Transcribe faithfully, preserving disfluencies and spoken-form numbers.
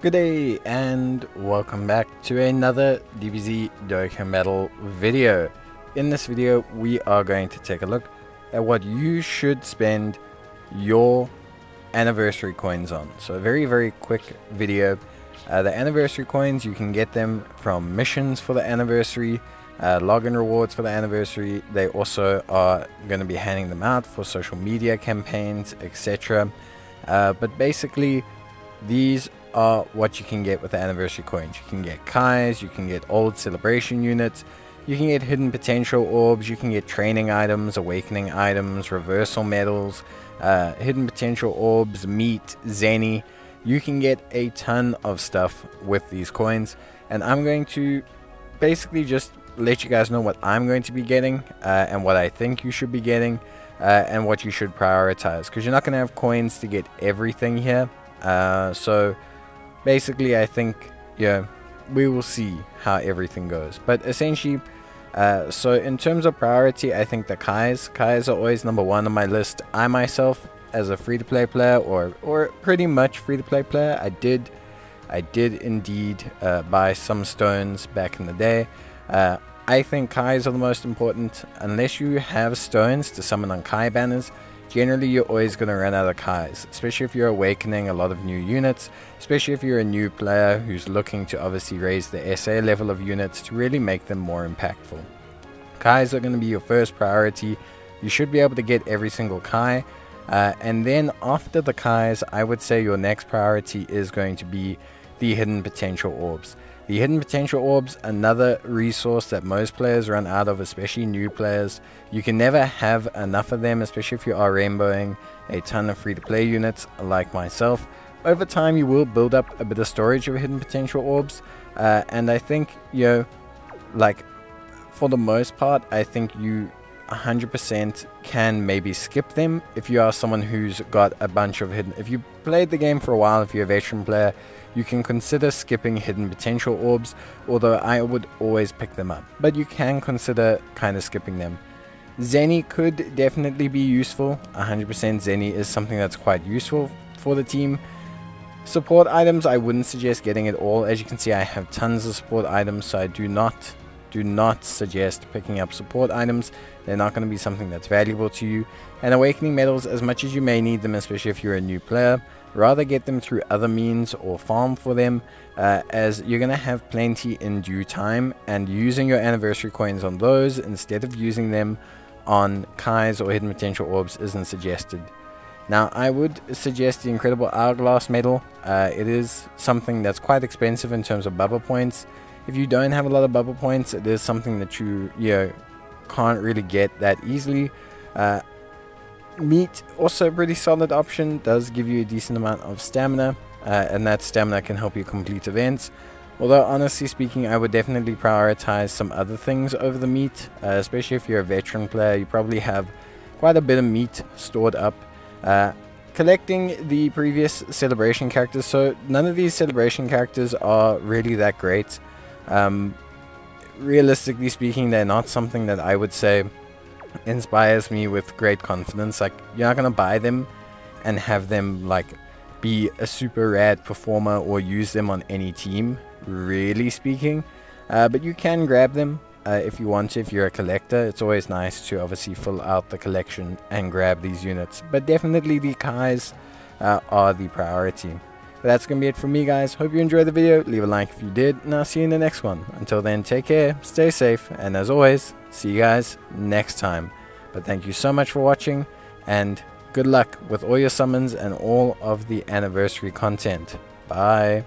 Good day and welcome back to another D B Z Dokkan Battle video. In this video we are going to take a look at what you should spend your anniversary coins on. So a very very quick video. Uh, the anniversary coins, you can get them from missions for the anniversary, uh, login rewards for the anniversary. They also are going to be handing them out for social media campaigns, et cetera. Uh, but basically these are what you can get with the anniversary coins. You can get Kai's, you can get old celebration units, you can get hidden potential orbs, you can get training items, awakening items, reversal medals, uh, hidden potential orbs, meat, Zeni. You can get a ton of stuff with these coins, and I'm going to basically just let you guys know what I'm going to be getting uh, and what I think you should be getting uh, and what you should prioritize, because you're not going to have coins to get everything here. Uh, so basically, I think, yeah, we will see how everything goes. But essentially, uh, so in terms of priority, I think the Kai's. Kai's are always number one on my list. I myself, as a free-to-play player, or or pretty much free-to-play player, I did, I did indeed uh, buy some stones back in the day. Uh, I think Kai's are the most important. Unless you have stones to summon on Kai banners, generally you're always going to run out of Kai's, especially if you're awakening a lot of new units, especially if you're a new player who's looking to obviously raise the S A level of units to really make them more impactful. Kai's are going to be your first priority. You should be able to get every single Kai, uh, and then after the Kai's, I would say your next priority is going to be the hidden potential orbs. The hidden potential orbs, another resource that most players run out of, especially new players. You can never have enough of them, especially if you are rainbowing a ton of free-to-play units like myself. Over time you will build up a bit of storage of hidden potential orbs, uh, and I think, you know, like for the most part, I think you one hundred percent can maybe skip them if you are someone who's got a bunch of hidden. If you played the game for a while, if you're a veteran player, you can consider skipping hidden potential orbs, although I would always pick them up, but you can consider kind of skipping them. Zeni could definitely be useful. one hundred percent Zeni is something that's quite useful for the team. Support items, I wouldn't suggest getting at all. As you can see, I have tons of support items, so I do not Do not suggest picking up support items. They're not going to be something that's valuable to you. And awakening medals, as much as you may need them, especially if you're a new player, rather get them through other means or farm for them, uh, as you're going to have plenty in due time, and using your anniversary coins on those instead of using them on Kai's or hidden potential orbs isn't suggested. Now, I would suggest the incredible hourglass medal. Uh, it is something that's quite expensive in terms of bubble points. If you don't have a lot of bubble points, it is something that you, you know, can't really get that easily. Uh, meat, also a pretty solid option, does give you a decent amount of stamina, uh, and that stamina can help you complete events. Although, honestly speaking, I would definitely prioritize some other things over the meat, uh, especially if you're a veteran player. You probably have quite a bit of meat stored up. Uh, Collecting the previous celebration characters, so none of these celebration characters are really that great. Um, realistically speaking, they're not something that I would say inspires me with great confidence. Like, you're not going to buy them and have them like be a super rad performer or use them on any team, really speaking. Uh, but you can grab them uh, if you want to. If you're a collector, it's always nice to obviously fill out the collection and grab these units. But definitely the Kai's uh, are the priority. But that's going to be it for me, guys. Hope you enjoyed the video. Leave a like if you did, and I'll see you in the next one. Until then, take care, stay safe, and as always, see you guys next time. But thank you so much for watching, and good luck with all your summons and all of the anniversary content. Bye.